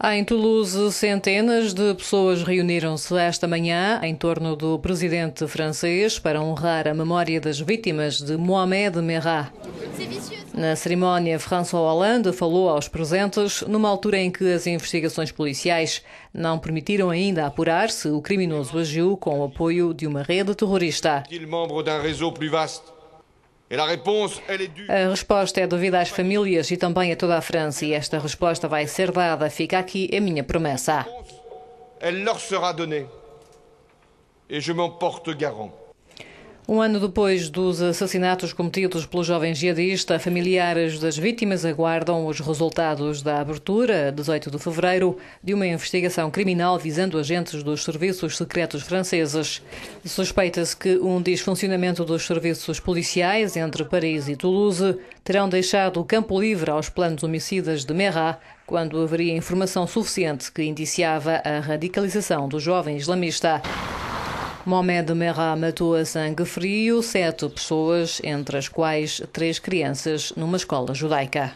Em Toulouse, centenas de pessoas reuniram-se esta manhã em torno do presidente francês para honrar a memória das vítimas de Mohamed Merah. Na cerimónia, François Hollande falou aos presentes numa altura em que as investigações policiais não permitiram ainda apurar se o criminoso agiu com o apoio de uma rede terrorista. A resposta é devida às famílias e também a toda a França, e esta resposta vai ser dada. Fica aqui a minha promessa. Um ano depois dos assassinatos cometidos pelo jovem jihadista, familiares das vítimas aguardam os resultados da abertura, 18 de fevereiro, de uma investigação criminal visando agentes dos serviços secretos franceses. Suspeita-se que um disfuncionamento dos serviços policiais entre Paris e Toulouse terão deixado o campo livre aos planos homicidas de Merah, quando haveria informação suficiente que indiciava a radicalização do jovem islamista. Mohamed Merah matou a sangue frio 7 pessoas, entre as quais 3 crianças, numa escola judaica.